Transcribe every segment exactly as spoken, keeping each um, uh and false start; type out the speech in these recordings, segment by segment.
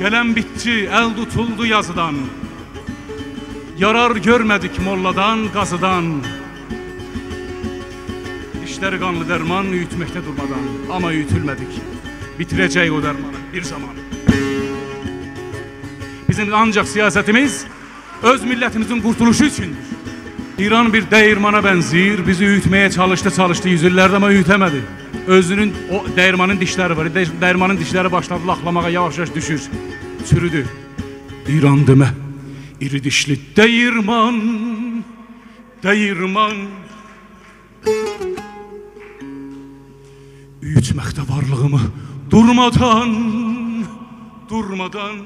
Gelen bitçi el tutuldu yazıdan, yarar görmedik molladan, gazıdan. İşleri kanlı derman, ütmekte durmadan, ama ütülmedik, bitirecek o dermanı bir zaman. Bizim ancak siyasetimiz öz milletimizin kurtuluşu içindir. İran bir değirmana benzir, bizi ütmeye çalıştı çalıştı yüzyıllarda ama ütemedi. Özünün, o değirmanın dişleri var, değirmanın dişleri başladı laklamağa, yavaş yavaş düşür, çürüdü. İran deme, iri dişli değirman, değirman. Ütmekte varlığımı durmadan, durmadan.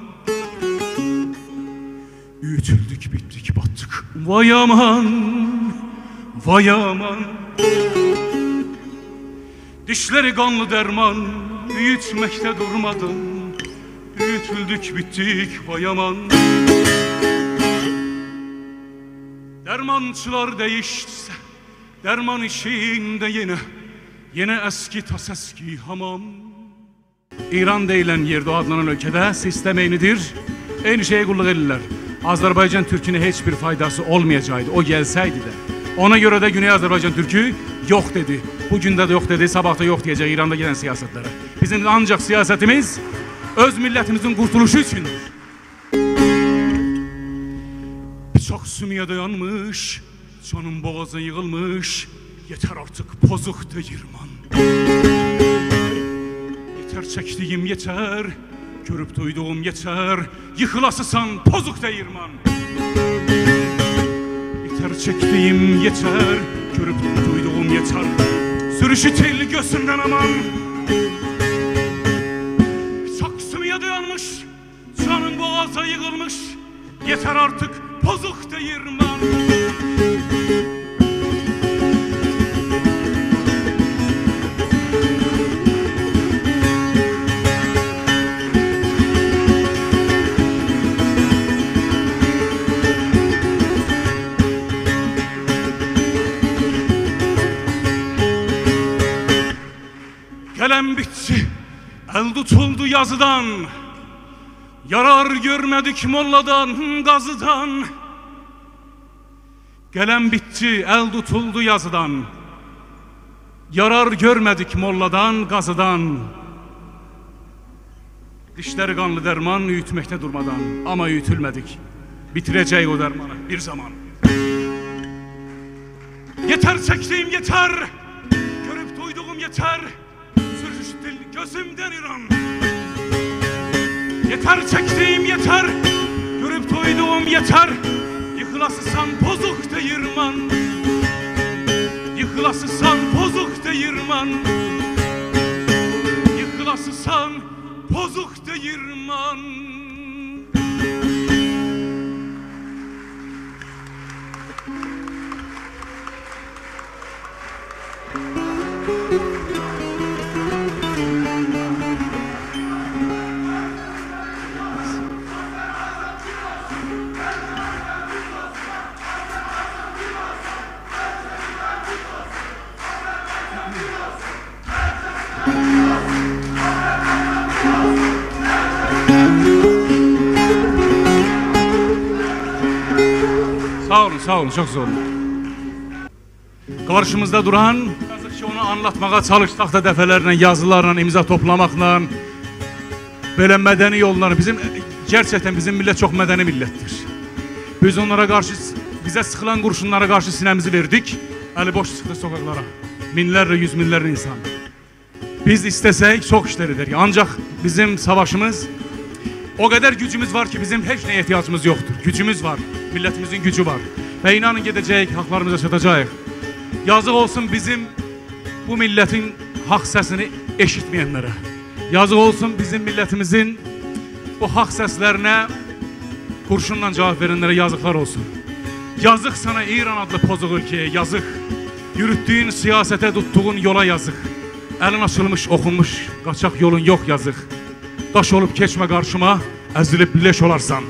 Ütüldük, bittik, battık. Vay aman, vay aman. Dişleri kanlı derman, ütmekte durmadan. Ütüldük, bittik, vay aman. Dermançılar değişse, derman işinde yine, yine eski tas eski hamam. İran deyilen yerde, o adlanan ülkede sistem eynidir, eyni şeye kulluk edirlər. Azerbaycan Türk'üne hiçbir faydası olmayacaktı, o gelseydi de. Ona göre de Güney Azerbaycan Türk'ü yok dedi. Bugün de yok dedi, sabah da yok diyecek İran'da giden siyasetlere. Bizim ancak siyasetimiz öz milletimizin kurtuluşu içindir. Birçok sümüye dayanmış, canın boğazı yığılmış. Yeter artık bozuk değirman. Yeter çektiğim yeter, görüp duyduğum yeter, yıkılasısan bozuk değirman. Yeter çektiğim yeter, görüp duyduğum yeter, sürüşü telli göğsünden aman. Bıçak sümüğe dayanmış, canın boğaza yığılmış. Yeter artık bozuk değirman. Gelen bitçi el tutuldu yazıdan, yarar görmedik molladan, gazıdan. Gelen bitçi el tutuldu yazıdan, yarar görmedik molladan, gazıdan. Dişleri kanlı derman, ütmekte durmadan, ama ütülmedik, bitirecek o dermanı bir zaman. Yeter çektiğim yeter, görüp duyduğum yeter, sürüştü gözümden İran. Yeter çektiğim yeter, görüp duyduğum yeter, yıkılasısan bozuk değirman. Yıkılasısan bozuk değirman. Yıkılasısan bozuk değirman. Sağ olun, sağ olun, çok zor. Karşımızda duran, yazık ki onu anlatmağa çalışsak da defelerle, yazılarla, imza toplamakla, böyle medeni yollarla, bizim, gerçekten bizim millet çok medeni millettir. Biz onlara karşı, bize sıkılan kurşunlara karşı sinemizi verdik, eli boş çıktı sokaklara. Minlerle, yüz minlerle insan. Biz istesek çok işler ederik, ancak bizim savaşımız, o kadar gücümüz var ki bizim hiç neye ihtiyacımız yoktur. Gücümüz var, milletimizin gücü var. Ve inanın gideceğiz, haklarımıza çatacağız. Yazık olsun bizim bu milletin hak sesini eşitmeyenlere. Yazık olsun bizim milletimizin o hak seslerine kurşunla cevap verenlere yazıklar olsun. Yazık sana İran adlı bozuk ülkeye, yazık. Yürüttüğün siyasete, tuttuğun yola yazık. Elin açılmış, okunmuş, kaçak yolun yok, yazık. Taş olup keçme karşıma, ezilip leş olarsan.